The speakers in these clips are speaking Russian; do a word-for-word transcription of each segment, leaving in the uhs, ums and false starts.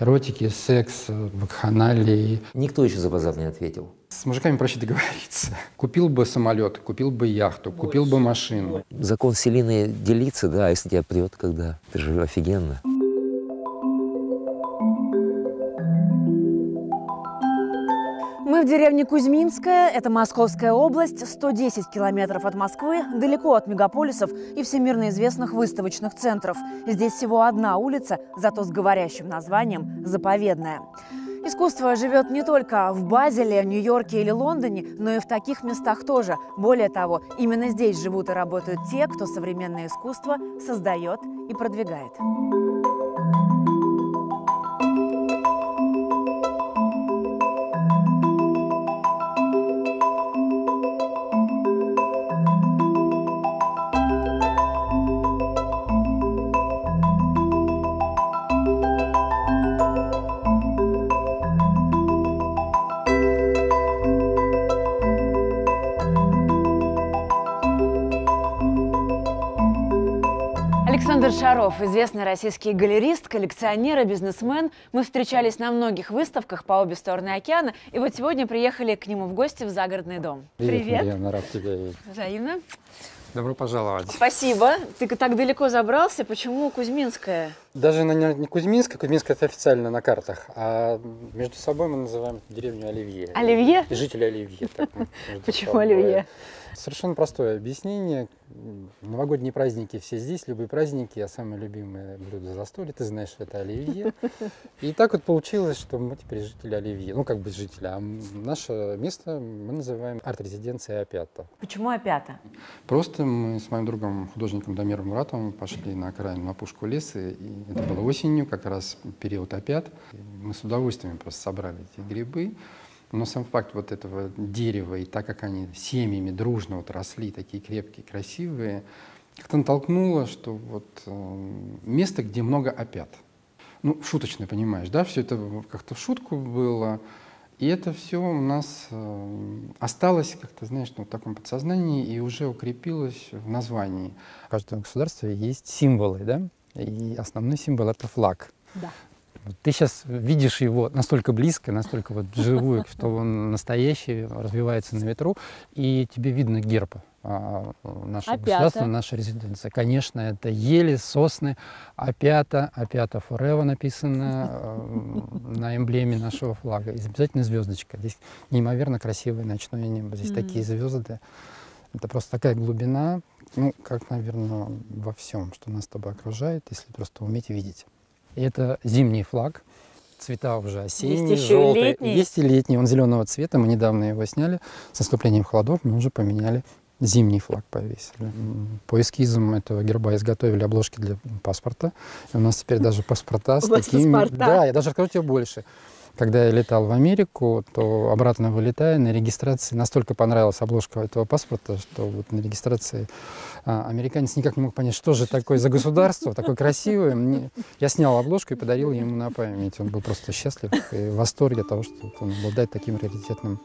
эротики, секс, вакханалии. Никто еще за базар не ответил. С мужиками проще договориться. Купил бы самолет, купил бы яхту, купил бы машину. Закон Селины делиться, да, если тебя прет, когда. Ты же офигенно. Мы в деревне Кузьминская, это Московская область, сто десять километров от Москвы, далеко от мегаполисов и всемирно известных выставочных центров. Здесь всего одна улица, зато с говорящим названием «Заповедная». Искусство живет не только в Базеле, Нью-Йорке или Лондоне, но и в таких местах тоже. Более того, именно здесь живут и работают те, кто современное искусство создает и продвигает. Александр Шаров, известный российский галерист, коллекционер и бизнесмен. Мы встречались на многих выставках по обе стороны океана, и вот сегодня приехали к нему в гости в загородный дом. Привет. Привет. Марина, рад тебя видеть. Взаимно. Добро пожаловать. Спасибо. Ты так далеко забрался. Почему Кузьминская? Даже она не Кузьминская, Кузьминская это официально на картах, а между собой мы называем деревню Оливье. Оливье? И жители Оливье. Почему Оливье? Совершенно простое объяснение. Новогодние праздники все здесь, любые праздники, а самое любимое блюдо застолье, ты знаешь, это оливье. И так вот получилось, что мы теперь жители оливье. Ну, как бы жители, а наше место мы называем арт-резиденцией Опята. Почему Опята? Просто мы с моим другом, художником Дамиром Муратовым, пошли на окраину, на опушку леса, и это было осенью, как раз период опят. Мы с удовольствием просто собрали эти грибы. Но сам факт вот этого дерева, и так как они семьями дружно вот росли, такие крепкие, красивые, как-то натолкнуло, что вот э, место, где много опят. Ну, шуточно, понимаешь, да, все это как-то в шутку было. И это все у нас э, осталось как-то, знаешь, ну, в таком подсознании и уже укрепилось в названии. В каждом государстве есть символы, да, и основной символ — это флаг. Да. Ты сейчас видишь его настолько близко, настолько вот живую, что он настоящий, развивается на ветру, и тебе видно герб а, нашего опята. Государства, наша резиденция. Конечно, это ели, сосны, опята, опята форева написано э, на эмблеме нашего флага. И обязательно звездочка. Здесь неимоверно красивое ночное небо, здесь mm-hmm. такие звезды. Это просто такая глубина, ну, как, наверное, во всем, что нас с тобой окружает, если просто уметь видеть. Это зимний флаг, цвета уже осенние, желтые, есть и летний, он зеленого цвета, мы недавно его сняли, с наступлением холодов мы уже поменяли, зимний флаг повесили. По эскизам этого герба изготовили обложки для паспорта, и у нас теперь даже паспорта с такими... Да, я даже расскажу тебе больше. Когда я летал в Америку, то обратно вылетая на регистрации, настолько понравилась обложка этого паспорта, что вот на регистрации а, американец никак не мог понять, что же такое за государство, такое красивое. Мне... Я снял обложку и подарил ему на память. Он был просто счастлив и в восторге от того, что он обладает таким раритетным.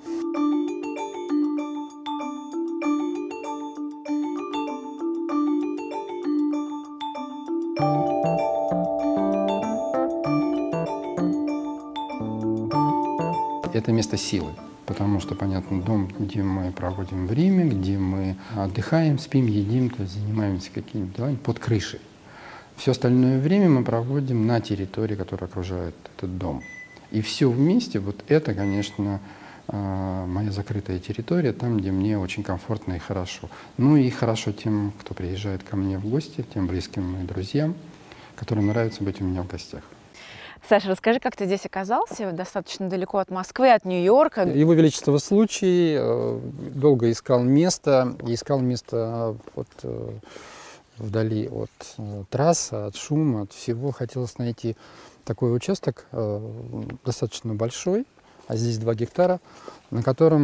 Это место силы, потому что, понятно, дом, где мы проводим время, где мы отдыхаем, спим, едим, то есть занимаемся какими-то делами под крышей. Все остальное время мы проводим на территории, которая окружает этот дом. И все вместе, вот это, конечно, моя закрытая территория, там, где мне очень комфортно и хорошо. Ну и хорошо тем, кто приезжает ко мне в гости, тем близким и друзьям, которым нравится быть у меня в гостях. Саша, расскажи, как ты здесь оказался, достаточно далеко от Москвы, от Нью-Йорка? Его Величество случай, долго искал место, искал место вот вдали от трассы, от шума, от всего. Хотелось найти такой участок, достаточно большой, а здесь два гектара, на котором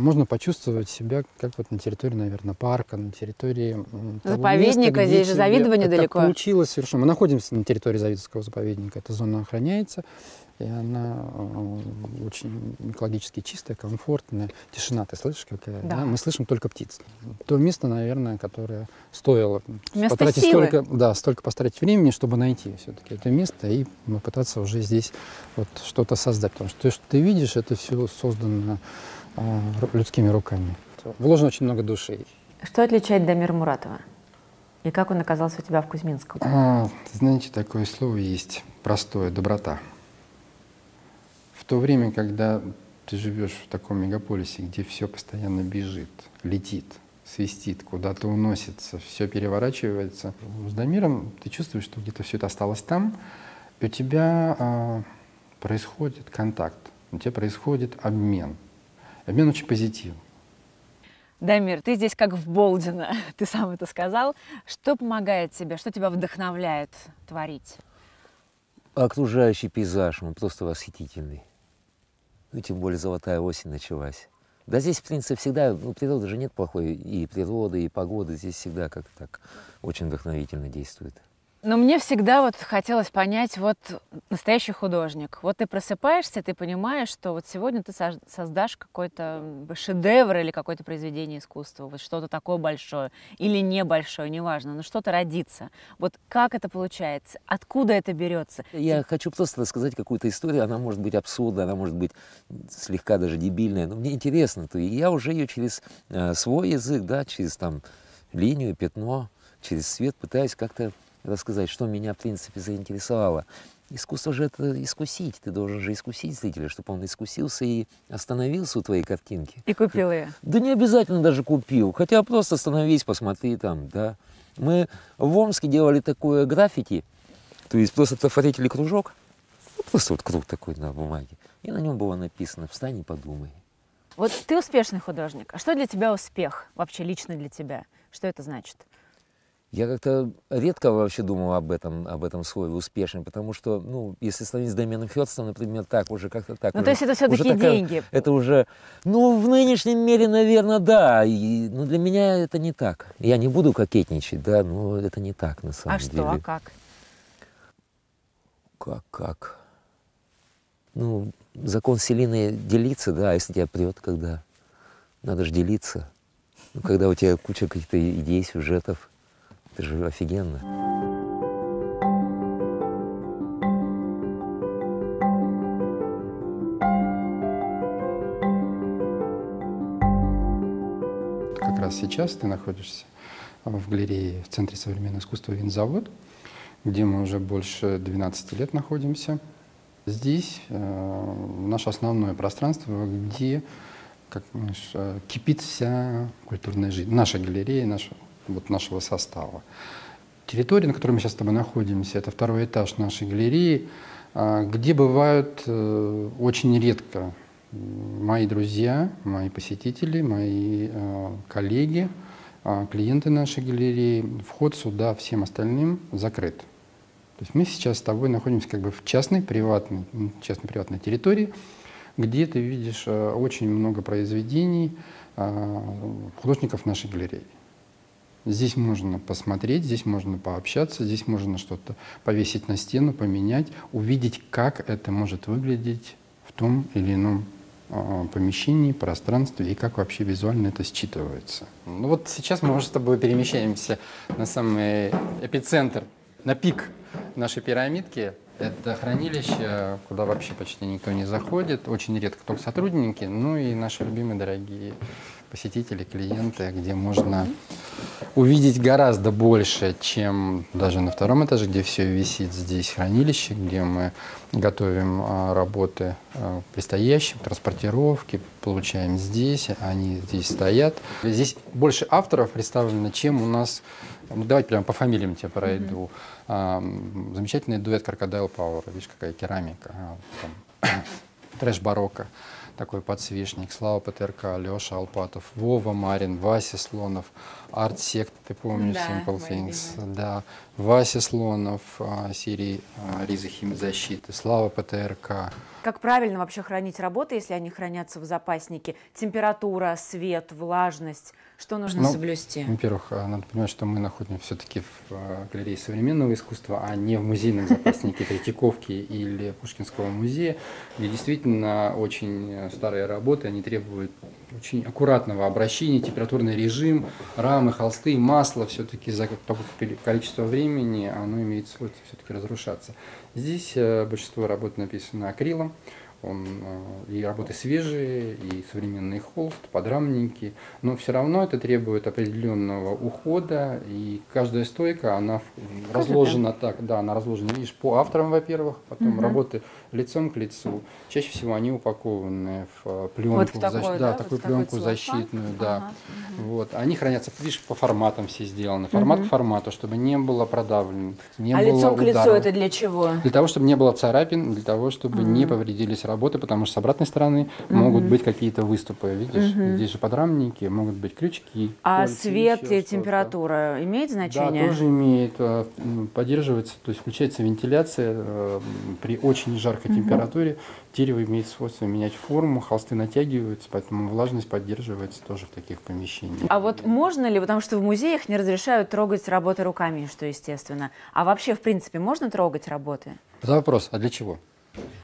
можно почувствовать себя как вот на территории, наверное, парка, на территории заповедника, места, здесь же завидование далеко. Так получилось совершенно. Мы находимся на территории завидовского заповедника, эта зона охраняется. И она очень экологически чистая, комфортная. Тишина, ты слышишь, какая? Да. Да? Мы слышим только птиц. То место, наверное, которое стоило место потратить столько, да, столько потратить времени, чтобы найти все-таки это место и попытаться уже здесь вот что-то создать. Потому что то, что ты видишь, это все создано э, людскими руками. Вложено очень много души. Что отличает Дамира Муратова? И как он оказался у тебя в Кузьминском? А, знаете, такое слово есть простое – доброта. В то время, когда ты живешь в таком мегаполисе, где все постоянно бежит, летит, свистит, куда-то уносится, все переворачивается, с Дамиром ты чувствуешь, что где-то все это осталось там, и у тебя а, происходит контакт, у тебя происходит обмен. Обмен очень позитивный. Дамир, ты здесь как в Болдино, ты сам это сказал. Что помогает тебе, что тебя вдохновляет творить? Окружающий пейзаж, он просто восхитительный. Ну, тем более золотая осень началась. Да здесь, в принципе, всегда, ну, природы же нет плохой, и природы, и погоды, здесь всегда как-то так очень вдохновительно действует. Но мне всегда вот хотелось понять, вот настоящий художник. Вот ты просыпаешься, ты понимаешь, что вот сегодня ты создашь какой-то шедевр или какое-то произведение искусства, вот что-то такое большое или небольшое, неважно, но что-то родится. Вот как это получается? Откуда это берется? Я хочу просто рассказать какую-то историю, она может быть абсурдная, она может быть слегка даже дебильная, но мне интересно, то я уже ее через свой язык, да, через там линию, пятно, через свет пытаюсь как-то рассказать, что меня, в принципе, заинтересовало. Искусство же это искусить. Ты должен же искусить зрителя, чтобы он искусился и остановился у твоей картинки. И купил ее. Да не обязательно даже купил. Хотя просто остановись, посмотри там, да. Мы в Омске делали такое граффити, то есть просто трафаретили кружок, просто вот круг такой на бумаге, и на нем было написано «Встань и подумай». Вот ты успешный художник. А что для тебя успех? Вообще лично для тебя? Что это значит? Я как-то редко вообще думал об этом, об этом слове «успешный», потому что, ну, если сравнить с Дамиеном Хёрстом, например, так, уже как-то так. Ну, уже, то есть это все-таки такая, деньги? Это уже, ну, в нынешнем мире, наверное, да, и, но для меня это не так. Я не буду кокетничать, да, но это не так, на самом а деле. А что, а как? Как, как? Ну, закон Селины — делиться, да, а если тебя прет, когда? Надо же делиться. Ну, когда у тебя куча каких-то идей, сюжетов. Это же офигенно. Как раз сейчас ты находишься в галерее в Центре современного искусства «Винзавод», где мы уже больше двенадцати лет находимся. Здесь э, наше основное пространство, где как, знаешь, кипит вся культурная жизнь. Наша галерея, наша вот нашего состава. Территория, на которой мы сейчас с тобой находимся, это второй этаж нашей галереи, где бывают очень редко мои друзья, мои посетители, мои коллеги, клиенты нашей галереи. Вход сюда всем остальным закрыт. То есть мы сейчас с тобой находимся как бы в частной, приватной, частной, приватной территории, где ты видишь очень много произведений художников нашей галереи. Здесь можно посмотреть, здесь можно пообщаться, здесь можно что-то повесить на стену, поменять, увидеть, как это может выглядеть в том или ином э, помещении, пространстве и как вообще визуально это считывается. Ну вот сейчас мы уже с тобой перемещаемся на самый эпицентр, на пик нашей пирамидки. Это хранилище, куда вообще почти никто не заходит, очень редко только сотрудники, ну и наши любимые дорогие посетители, клиенты, где можно увидеть гораздо больше, чем даже на втором этаже, где все висит. Здесь хранилище, где мы готовим а, работы а, предстоящим, транспортировки, получаем здесь, они здесь стоят. Здесь больше авторов представлено, чем у нас. Ну, давайте прямо по фамилиям тебя пройду. Mm-hmm. а, замечательный дуэт «Крокодайл Пауэр», видишь, какая керамика, а, там, трэш барокко. такой подсвечник, Слава Патерка, Алёша Алпатов, Вова Марин, Вася Слонов, Арт-сект, ты помнишь, да, Simple Things, да, Вася Слонов, а, серии а, Риза Химзащиты, Слава ПТРК. Как правильно вообще хранить работы, если они хранятся в запаснике? Температура, свет, влажность, что нужно ну, соблюсти? Во-первых, надо понимать, что мы находимся все-таки в галерее современного искусства, а не в музейном запаснике Третьяковки или Пушкинского музея, где действительно очень старые работы, они требуют очень аккуратного обращения, температурный режим, рамы, холсты, масло, все-таки за такое количество времени оно имеет свойство все-таки разрушаться. Здесь большинство работ написано акрилом, он, и работы свежие, и современный холст, подрамники, но все равно это требует определенного ухода, и каждая стойка, она разложена так, да, она разложена, видишь, по авторам, во-первых, потом угу. работы лицом к лицу, чаще всего они упакованы в пленку, вот в такой, защ... да, да, такую вот пленку такой защитную, ага. да, угу. вот, они хранятся, видишь, по форматам все сделаны, формат угу. к формату, чтобы не было продавлено, не а было лицом ударов. К лицу это для чего? Для того, чтобы не было царапин, для того, чтобы угу. не повредились работы, потому что с обратной стороны mm-hmm. могут быть какие-то выступы, видишь, mm-hmm. здесь же подрамники, могут быть крючки. А кольца, свет и температура имеет значение? Да, тоже имеет, поддерживается, то есть включается вентиляция при очень жаркой mm-hmm. температуре, дерево имеет свойство менять форму, холсты натягиваются, поэтому влажность поддерживается тоже в таких помещениях. А вот можно ли, потому что в музеях не разрешают трогать работы руками, что естественно, а вообще в принципе можно трогать работы? Это вопрос, а для чего?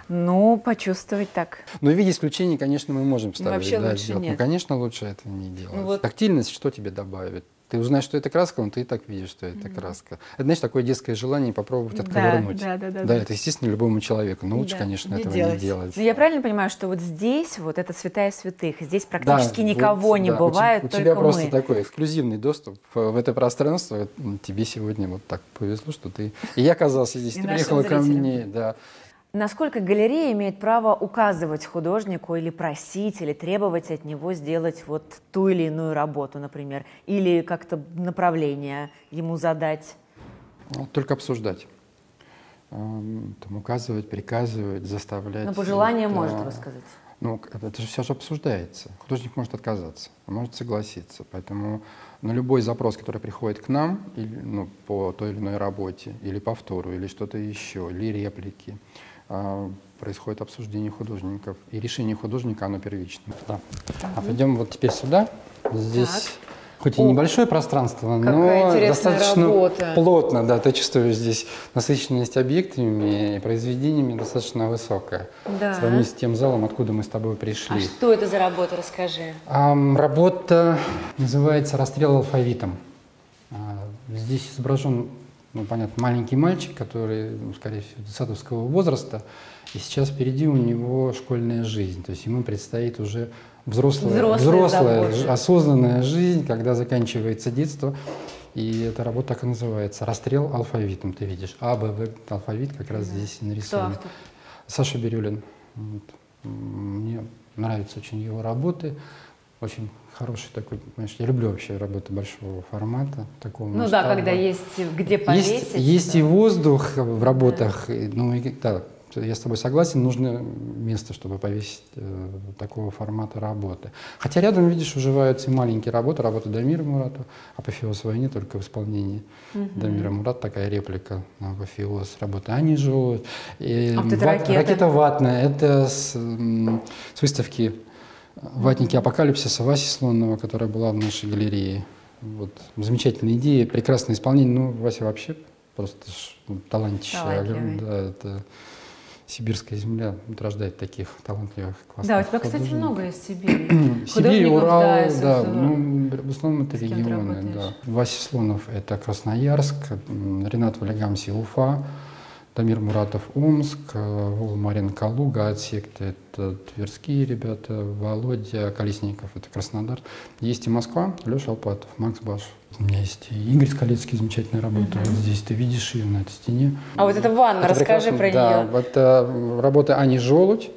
Ну, почувствовать так. Но в виде исключения, конечно, мы можем ставить. Да, лучше нет. Ну, конечно, лучше это не делать. Ну, вот. Тактильность что тебе добавит? Ты узнаешь, что это краска, но ты и так видишь, что это mm-hmm. краска. Это, знаешь, такое детское желание попробовать отковырнуть. Да, да, да, да, да, это, естественно, любому человеку. Но лучше, да, конечно, не этого делать. не делать. Но я правильно понимаю, что вот здесь вот это святая святых. Здесь практически да, никого вот, не да. бывает, у, у только мы. У тебя просто мы. такой эксклюзивный доступ в это пространство. Тебе сегодня вот так повезло, что ты... И я оказался здесь, и ты приехала зрителям. ко мне. Да. Насколько галерея имеет право указывать художнику или просить, или требовать от него сделать вот ту или иную работу, например, или как-то направление ему задать? Только обсуждать. Там указывать, приказывать, заставлять. Но пожелание можно высказать. Ну, это же все же обсуждается. Художник может отказаться, может согласиться. Поэтому на любой запрос, который приходит к нам, или, ну, по той или иной работе, или повтору, или что-то еще, или реплики, происходит обсуждение художников. И решение художника, оно первично. Да. А пойдем вот теперь сюда. Здесь так. хоть и небольшое О, пространство, но достаточно работа. плотно. Да, ты чувствуешь здесь насыщенность объектами и произведениями достаточно высокая. Да. Сравнить с тем залом, откуда мы с тобой пришли. А что это за работа? Расскажи. Работа называется «Расстрел алфавитом». Здесь изображен... Ну, понятно, маленький мальчик, который, ну, скорее всего, детсадовского возраста, и сейчас впереди у него школьная жизнь. То есть ему предстоит уже взрослая, взрослая, взрослая осознанная жизнь, когда заканчивается детство. И эта работа так и называется «Расстрел алфавитом». Ты видишь, А, Б, В, алфавит как раз здесь нарисован. Кто автор? Саша Бирюлин. Вот. Мне нравятся очень его работы. Очень хороший такой, понимаешь, я люблю вообще работы большого формата, такого Ну масштаба. да, когда есть где повесить. Есть, есть и воздух в работах, да. ну и, да, я с тобой согласен, нужно место, чтобы повесить э, такого формата работы. Хотя рядом, видишь, уживаются и маленькие работы, работа Дамира Муратова, «Апофеоз войны», только в исполнении угу. Дамира Мурата, такая реплика на «Апофеоз», работа Ани Желудь. А вот это ракета. Ракета ватная, это с, с выставки «Ватники апокалипсиса» Васи Слонова, которая была в нашей галерее. Вот. Замечательная идея, прекрасное исполнение. Ну, Вася вообще просто талантище. Да, это сибирская земля рождает таких талантливых классных. Да, у тебя, кстати, много из Сибири. Сибирь, Урал, да, да, ну, в основном это регионы. Да. Вася Слонов – это Красноярск, Ренат Валигамси – Уфа, Дамир Муратов – Омск, Вова Марин – Калуга, «Арт-сект» – это тверские ребята, Володя Колесников – это Краснодар. Есть и Москва, Алёша Алпатов, Макс Баш. У меня есть и Игорь Скалицкий, замечательная работа. Вот здесь ты видишь ее на этой стене. А вот эта ванна, это расскажи прекрасно. про да, нее. Да, это работа Ани Желудь.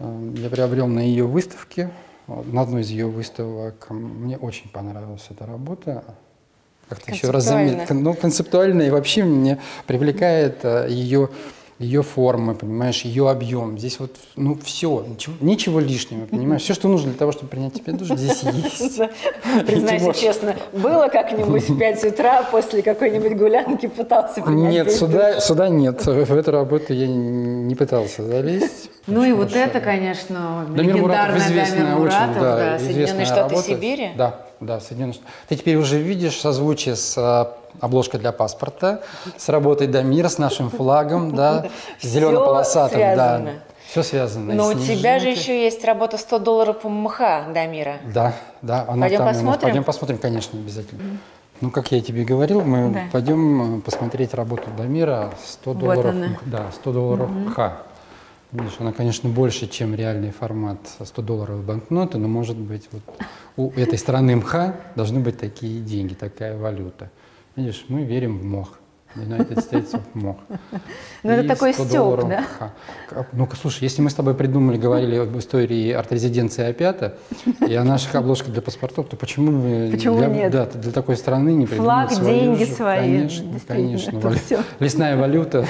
Я приобрел на ее выставке, на одной из ее выставок. Мне очень понравилась эта работа. Как-то еще раз заметил, ну, концептуально, и вообще меня привлекает ее ее формы, понимаешь, ее объем. Здесь вот, ну, все, ничего, ничего лишнего, понимаешь? Все, что нужно для того, чтобы принять тебе душ, здесь есть. Признайся честно, было как-нибудь в пять утра после какой-нибудь гулянки пытался принять душ? Нет, сюда нет. В эту работу я не пытался залезть. Ну и вот это, конечно, легендарная Дамир Муратов, да, «Соединенные Штаты Сибири». Да, да, «Соединенные Штаты». Ты теперь уже видишь созвучие с обложкой для паспорта, с работой Дамира, с нашим флагом, да, зелено-полосатым, да. Все связано. Но у тебя же еще есть работа сто долларов по МХА Дамира. Да, да. Пойдем посмотрим? Пойдем посмотрим, конечно, обязательно. Ну, как я тебе говорил, мы пойдем посмотреть работу Дамира сто долларов. Да, сто долларов МХА. Видишь, она, конечно, больше, чем реальный формат сто долларов банкноты, но, может быть, вот у этой страны МХА должны быть такие деньги, такая валюта. Видишь, мы верим в МОХ. United States of Moh. Ну, это такой стёб, да? Ну-ка, слушай, если мы с тобой придумали, говорили об истории арт-резиденции Опята и о наших обложках для паспортов, то почему мы для, да, для такой страны не придумали свою? Флаг, деньги свои. Конечно, конечно. Лесная валюта.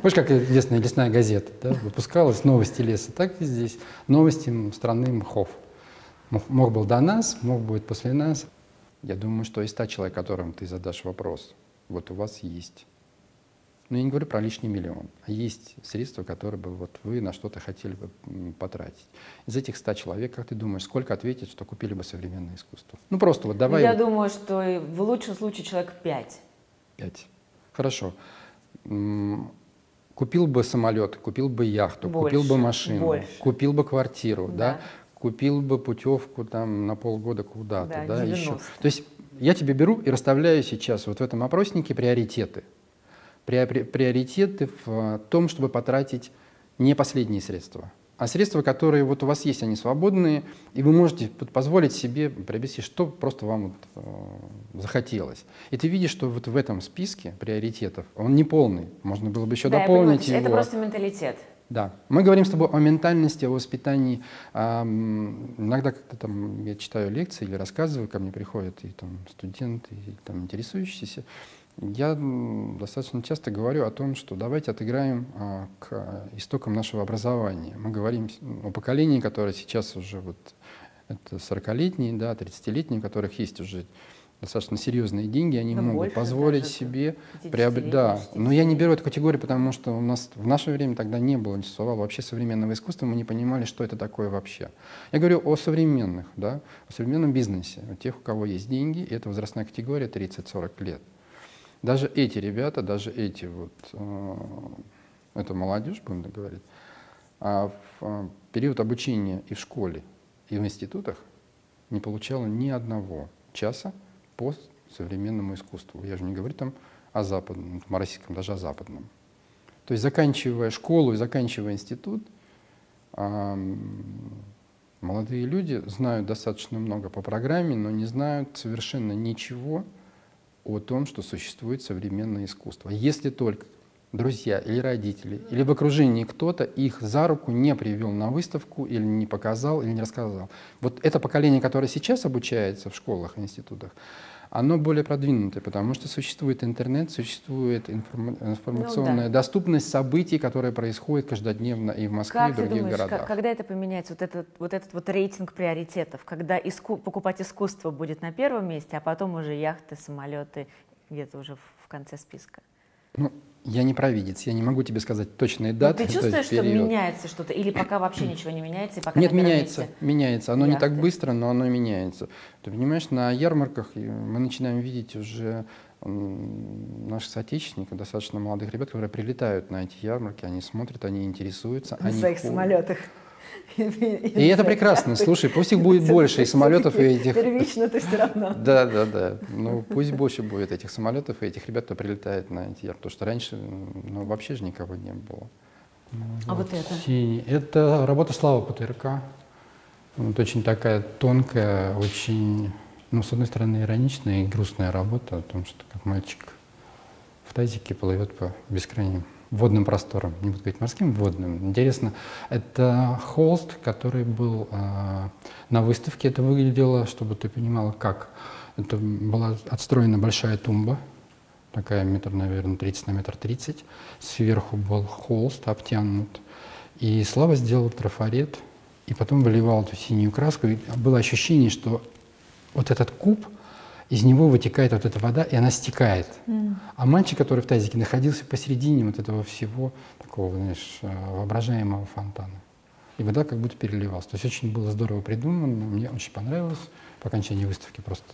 Помнишь, как известная лесная газета, да, выпускалась, новости леса. Так и здесь новости страны мхов. Мох был до нас, мох будет после нас. Я думаю, что из ста человек, которым ты задашь вопрос, вот у вас есть, ну я не говорю про лишний миллион, а есть средства, которые бы вот вы на что-то хотели бы потратить. Из этих ста человек, как ты думаешь, сколько ответит, что купили бы современное искусство? Ну просто вот давай... Я вот... думаю, что в лучшем случае человек пять. Пять. Хорошо. Купил бы самолет, купил бы яхту, больше, купил бы машину, больше. Купил бы квартиру, да. Да? Купил бы путевку там на полгода куда-то, да, да еще. То есть я тебе беру и расставляю сейчас вот в этом опроснике приоритеты. Приоритеты в том, чтобы потратить не последние средства, а средства, которые вот у вас есть, они свободные, и вы можете позволить себе приобрести, что просто вам вот захотелось. И ты видишь, что вот в этом списке приоритетов, он не полный, можно было бы еще да, дополнить я понимаю, его. Это просто менталитет. Да. Мы говорим с тобой о ментальности, о воспитании. Эм, иногда как-то там я читаю лекции или рассказываю, ко мне приходят и там студенты, и там интересующиеся. Я достаточно часто говорю о том, что давайте отыграем э, к истокам нашего образования. Мы говорим о поколении, которое сейчас уже вот это сорокалетние, да, тридцатилетние, у которых есть уже достаточно серьезные деньги, они да могут позволить себе приобрести. Да. Но я не беру эту категорию, потому что у нас в наше время тогда не было, не существовало вообще современного искусства, мы не понимали, что это такое вообще. Я говорю о современных, да, о современном бизнесе, у тех, у кого есть деньги, и это возрастная категория тридцать-сорок лет. Даже эти ребята, даже эти вот, э, это молодежь, будем так говорить, а в период обучения и в школе, и в институтах не получала ни одного часа по современному искусству. Я же не говорю там о западном, о российском, даже о западном. То есть заканчивая школу и заканчивая институт, молодые люди знают достаточно много по программе, но не знают совершенно ничего о том, что существует современное искусство. Если только друзья или родители, или в окружении кто-то их за руку не привел на выставку, или не показал, или не рассказал. Вот это поколение, которое сейчас обучается в школах и институтах, оно более продвинутое, потому что существует интернет, существует информ... информационная ну, да. доступность событий, которые происходят каждодневно и в Москве, как и в других думаешь, городах. Как, когда это поменяется, вот этот вот, этот вот рейтинг приоритетов, когда иску... покупать искусство будет на первом месте, а потом уже яхты, самолеты, где-то уже в конце списка? Ну, я не провидец, я не могу тебе сказать точные даты. Но ты чувствуешь, что меняется что-то? Или пока вообще ничего не меняется? И пока нет, меняется, месте... меняется. Оно яхты. Не так быстро, но оно меняется. Ты понимаешь, на ярмарках мы начинаем видеть уже наших соотечественников, достаточно молодых ребят, которые прилетают на эти ярмарки, они смотрят, они интересуются. На они своих ходят. Самолетах. И это прекрасно. Слушай, пусть их будет больше, и самолетов, и этих... Первично ты все равно. Да, да, да. Ну, пусть больше будет этих самолетов, и этих ребят, кто прилетает на эти... Потому что раньше, ну, вообще же никого не было. А вот это? Это работа Слава Патерка. Вот очень такая тонкая, очень, ну, с одной стороны, ироничная и грустная работа о том, что как мальчик в тазике плывет по бескрайним водным простором, не буду говорить морским, водным. Интересно, это холст, который был э, на выставке, это выглядело, чтобы ты понимала, как. Это была отстроена большая тумба, такая метр, наверное, тридцать на метр тридцать. Сверху был холст обтянут. И Слава сделал трафарет, и потом выливал эту синюю краску. И было ощущение, что вот этот куб, из него вытекает вот эта вода, и она стекает. Mm. А мальчик, который в тазике, находился посередине вот этого всего такого, знаешь, воображаемого фонтана. И вода как будто переливалась. То есть очень было здорово придумано, мне очень понравилось. По окончании выставки просто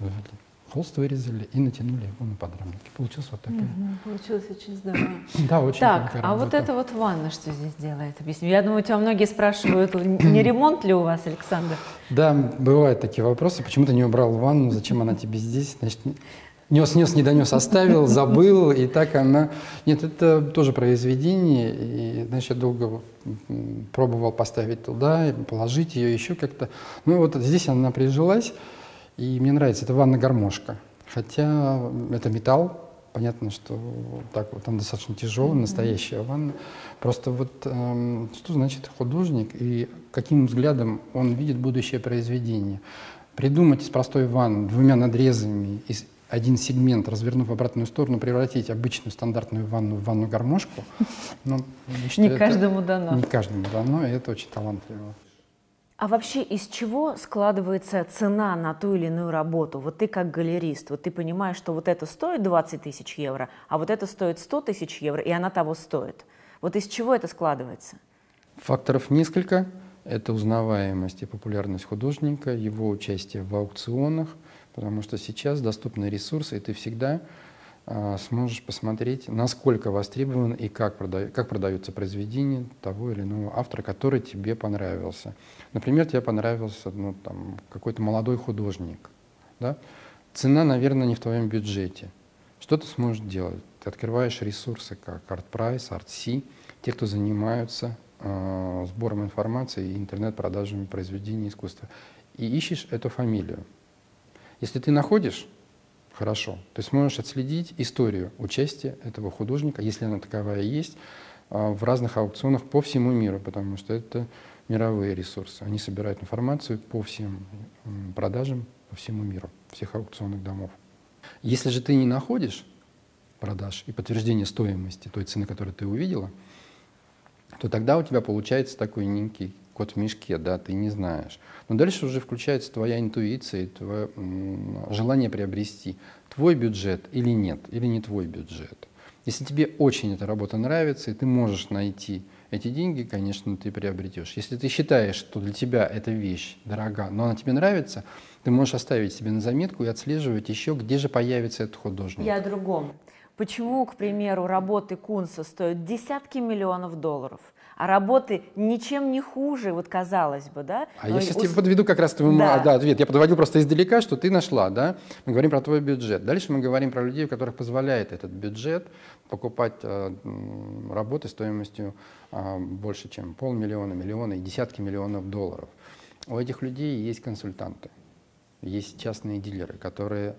холст вырезали и натянули его на подрамники. Получилось вот такое. Mm-hmm. Получилось очень здорово. Да, очень. Так, а вот эта вот ванна что здесь делает? Объясни. Я думаю, у тебя многие спрашивают, не ремонт ли у вас, Александр? Да, бывают такие вопросы. Почему ты не убрал ванну? Зачем она тебе здесь? Значит, нес-нес, не донес, оставил, забыл, и так она... Нет, это тоже произведение, и, знаешь, я долго пробовал поставить туда, положить ее еще как-то. Ну вот здесь она прижилась. И мне нравится, это ванна-гармошка, хотя это металл, понятно, что так вот, там достаточно тяжелая, настоящая ванна. Просто вот эм, что значит художник и каким взглядом он видит будущее произведение. Придумать из простой ванны двумя надрезами, из, один сегмент, развернув в обратную сторону, превратить обычную стандартную ванну в ванну-гармошку. Не каждому дано. Не каждому дано, и это очень талантливо. А вообще из чего складывается цена на ту или иную работу? Вот ты как галерист, вот ты понимаешь, что вот это стоит двадцать тысяч евро, а вот это стоит сто тысяч евро, и она того стоит. Вот из чего это складывается? Факторов несколько. Это узнаваемость и популярность художника, его участие в аукционах, потому что сейчас доступны ресурсы, и ты всегда э, сможешь посмотреть, насколько востребован и как, прода- как продаются произведения того или иного автора, который тебе понравился. Например, тебе понравился ну, там, какой-то молодой художник. Да? Цена, наверное, не в твоем бюджете. Что ты сможешь делать? Ты открываешь ресурсы, как ArtPrice, ArtSea, те, кто занимаются э, сбором информации и интернет-продажами произведений искусства. И ищешь эту фамилию. Если ты находишь, хорошо, ты сможешь отследить историю участия этого художника, если она таковая есть, э, в разных аукционах по всему миру, потому что это... мировые ресурсы. Они собирают информацию по всем продажам, по всему миру, всех аукционных домов. Если же ты не находишь продаж и подтверждение стоимости той цены, которую ты увидела, то тогда у тебя получается такой некий кот в мешке, да, ты не знаешь. Но дальше уже включается твоя интуиция, твое желание приобрести твой бюджет или нет, или не твой бюджет. Если тебе очень эта работа нравится, и ты можешь найти эти деньги, конечно, ты приобретешь. Если ты считаешь, что для тебя эта вещь дорога, но она тебе нравится, ты можешь оставить себе на заметку и отслеживать еще, где же появится этот художник. Я о другом. Почему, к примеру, работы Кунса стоят десятки миллионов долларов, а работы ничем не хуже, вот казалось бы, да? А но я сейчас у... тебе подведу как раз твой да. Да, ответ. Я подводил просто издалека, что ты нашла, да? Мы говорим про твой бюджет. Дальше мы говорим про людей, у которых позволяет этот бюджет покупать э, работы стоимостью э, больше, чем полмиллиона, миллиона и десятки миллионов долларов. У этих людей есть консультанты, есть частные дилеры, которые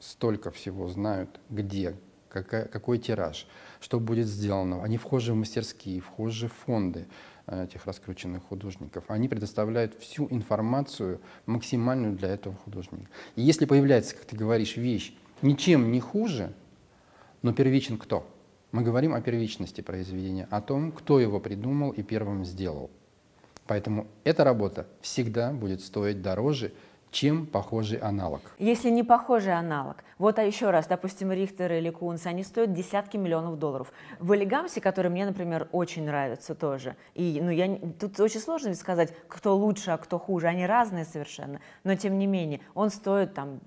столько всего знают, где, какая, какой тираж, что будет сделано. Они вхожи в мастерские, вхожи в фонды этих раскрученных художников. Они предоставляют всю информацию максимальную для этого художника. И если появляется, как ты говоришь, вещь ничем не хуже, но первичен кто? Мы говорим о первичности произведения, о том, кто его придумал и первым сделал. Поэтому эта работа всегда будет стоить дороже, чем похожий аналог. Если не похожий аналог, вот а еще раз, допустим, Рихтер или Кунс, они стоят десятки миллионов долларов. Волигамси, который мне, например, очень нравится тоже, и ну, я, тут очень сложно сказать, кто лучше, а кто хуже, они разные совершенно, но тем не менее, он стоит там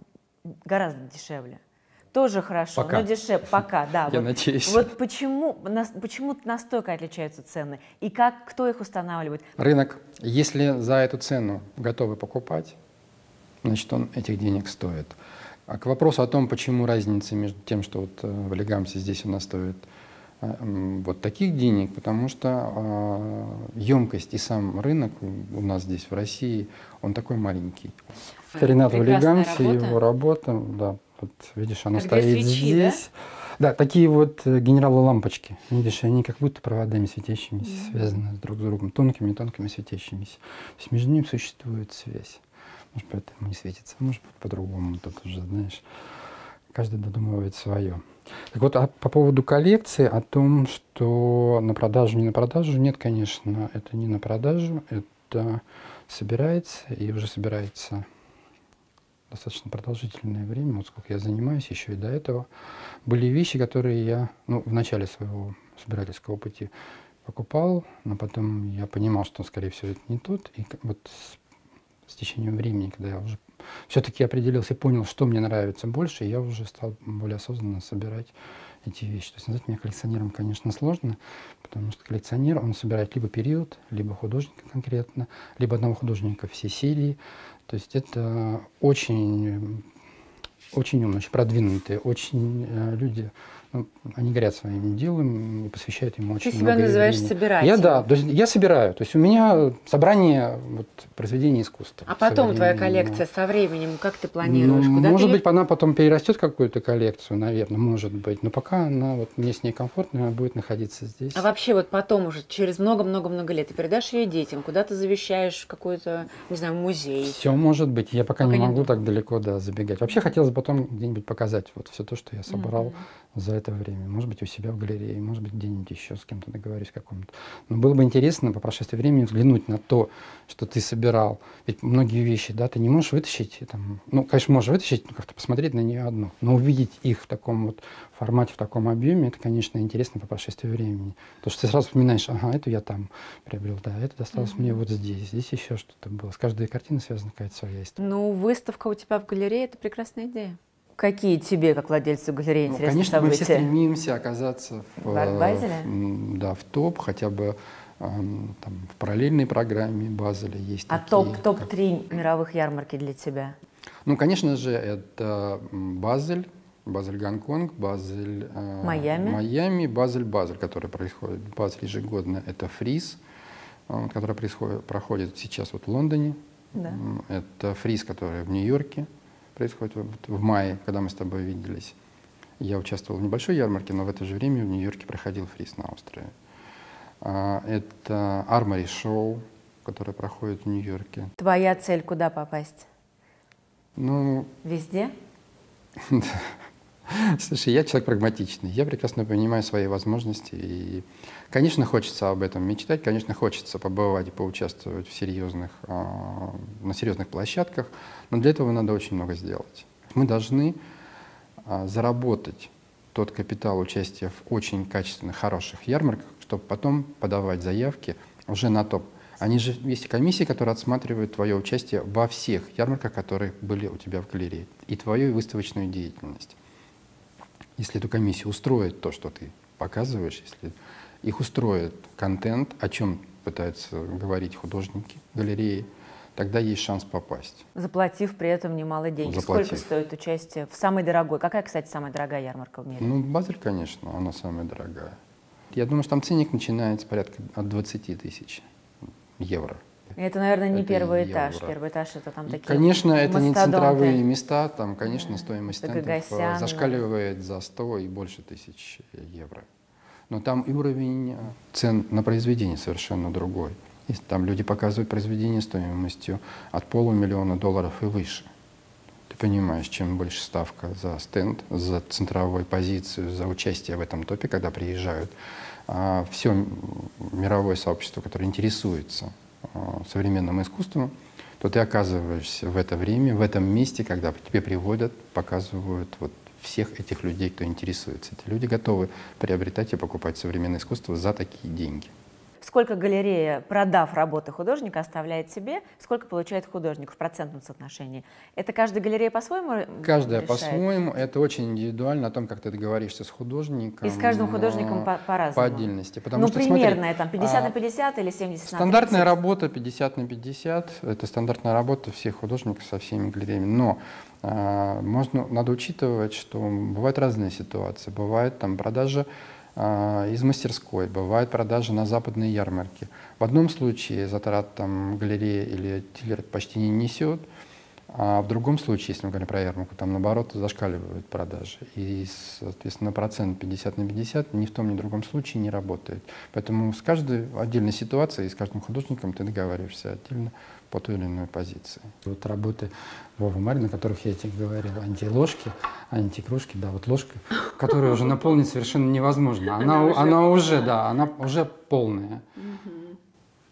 гораздо дешевле. Тоже хорошо, пока. Но дешевле. Пока, да. Я вот, надеюсь. Вот почему, нас, почему настолько отличаются цены? И как, кто их устанавливает? Рынок. Если за эту цену готовы покупать, значит, он этих денег стоит. А к вопросу о том, почему разница между тем, что вот в Волигамси здесь у нас стоит вот таких денег, потому что емкость и сам рынок у нас здесь в России, он такой маленький. Ренат Волигамси, его работа, да. Вот, видишь, оно стоит свечи, здесь. Да? Да, такие вот генералы-лампочки. Видишь, они как будто проводами светящимися mm-hmm. связаны друг с другом, тонкими-тонкими светящимися. То есть между ними существует связь. Может, поэтому не светится, может, по-другому тут уже, знаешь. каждый додумывает свое. Так вот, а по поводу коллекции, о том, что на продажу, не на продажу, нет, конечно, это не на продажу, это собирается и уже собирается достаточно продолжительное время, вот сколько я занимаюсь, еще и до этого. Были вещи, которые я, ну, в начале своего собирательского пути покупал, но потом я понимал, что, скорее всего, это не тот, и вот с, с течением времени, когда я уже все-таки определился и понял, что мне нравится больше, я уже стал более осознанно собирать эти вещи. То есть назвать меня коллекционером, конечно, сложно, потому что коллекционер, он собирает либо период, либо художника конкретно, либо одного художника всей серии. То есть это очень, очень умные, очень продвинутые, очень э, люди, ну, они горят своим делом и посвящают ему очень много времени. Ты себя называешь собирателем? Я, да, то есть я собираю. То есть у меня собрание вот, произведений искусства. А потом твоя коллекция со временем, как ты планируешь? Ну, куда может пере... быть, она потом перерастет в какую-то коллекцию, наверное, может быть. Но пока она, вот, мне с ней комфортно, она будет находиться здесь. А вообще вот потом уже, через много-много-много лет, ты передашь ее детям, куда ты завещаешь какой-то, не знаю, музей? Все может быть. Я пока, пока не могу не... так далеко, да, забегать. Вообще хотелось бы потом где-нибудь показать вот все то, что я собрал mm-hmm. за это время. Может быть, у себя в галерее, может быть, где-нибудь еще с кем-то договорюсь каком-то. Но было бы интересно по прошествии времени взглянуть на то, что ты собирал. Ведь многие вещи, да, ты не можешь вытащить. Там, ну, конечно, можешь вытащить, но как-то посмотреть на нее одну. Но увидеть их в таком вот формате, в таком объеме, это, конечно, интересно по прошествии времени. Потому что ты сразу вспоминаешь, ага, эту я там приобрел, да, это досталось mm-hmm. мне вот здесь, здесь еще что-то было. С каждой картиной связана какая-то своя история. Ну, выставка у тебя в галерее – это прекрасная идея. Какие тебе, как владельцу галереи, ну, интересные конечно, события? Конечно, мы все стремимся оказаться в, в, да, в топ, хотя бы там, в параллельной программе Базеля есть. А топ-три топ как... мировых ярмарки для тебя? Ну, конечно же, это Базель, Базель-Гонконг, Базель, Майами. Майами, Базель-Базель, который происходит, Базель ежегодно, это Фриз, который происходит, проходит сейчас вот в Лондоне, да. Это Фриз, который в Нью-Йорке. Происходит в мае, когда мы с тобой виделись. Я участвовал в небольшой ярмарке, но в это же время в Нью-Йорке проходил фриз на острове. Это Армори шоу, которое проходит в Нью-Йорке. Твоя цель куда попасть? Ну, везде? Слушай, я человек прагматичный. Я прекрасно понимаю свои возможности. И, конечно, хочется об этом мечтать, конечно, хочется побывать и поучаствовать в серьезных, на серьезных площадках, но для этого надо очень много сделать. Мы должны заработать тот капитал участия в очень качественных, хороших ярмарках, чтобы потом подавать заявки уже на топ. Они же есть комиссии, которые отсматривают твое участие во всех ярмарках, которые были у тебя в галерее, и твою выставочную деятельность. Если эту комиссию устроит то, что ты показываешь, если их устроит контент, о чем пытаются говорить художники галереи, тогда есть шанс попасть. Заплатив при этом немало денег. Заплатив. Сколько стоит участие в самой дорогой? Какая, кстати, самая дорогая ярмарка в мире? Ну, Базель, конечно, она самая дорогая. Я думаю, что там ценник начинается порядка от двадцати тысяч евро. Это, наверное, не это первый этаж. Евро. Первый этаж это там такие. Конечно, это мастодонты. Не центровые места, там, конечно, стоимость так стендов зашкаливает за сто и больше тысяч евро. Но там и уровень цен на произведение совершенно другой. Если там люди показывают произведение стоимостью от полумиллиона долларов и выше. Ты понимаешь, чем больше ставка за стенд, за центровую позицию, за участие в этом топе, когда приезжают а, все мировое сообщество, которое интересуется современным искусством, то ты оказываешься в это время, в этом месте, когда тебе приводят, показывают вот всех этих людей, кто интересуется. Эти люди готовы приобретать и покупать современное искусство за такие деньги. Сколько галерея, продав работы художника, оставляет себе, сколько получает художник в процентном соотношении? Это каждая галерея по-своему? Каждая решает? По-своему. Это очень индивидуально о том, как ты договоришься с художником. И с каждым художником по- по-разному? По отдельности. Потому ну, что, примерно, смотри, там пятьдесят на пятьдесят а, или семьдесят на тридцать? Стандартная работа пятьдесят на пятьдесят. Это стандартная работа всех художников со всеми галереями. Но а, можно, надо учитывать, что бывают разные ситуации. Бывают там продажи из мастерской, бывают продажи на западные ярмарки. В одном случае затрат там галерея или дилер почти не несет, А в другом случае, если мы говорим про ярмарку, там наоборот зашкаливают продажи. И, соответственно, процент пятьдесят на пятьдесят ни в том, ни в другом случае не работает. Поэтому с каждой отдельной ситуацией, с каждым художником ты договариваешься отдельно по той или иной позиции. Вот работы Вовы Марина, о которых я тебе говорил, антиложки, антикружки, да, вот ложка, которую уже наполнить совершенно невозможно. Она, она, она уже, да, она уже полная.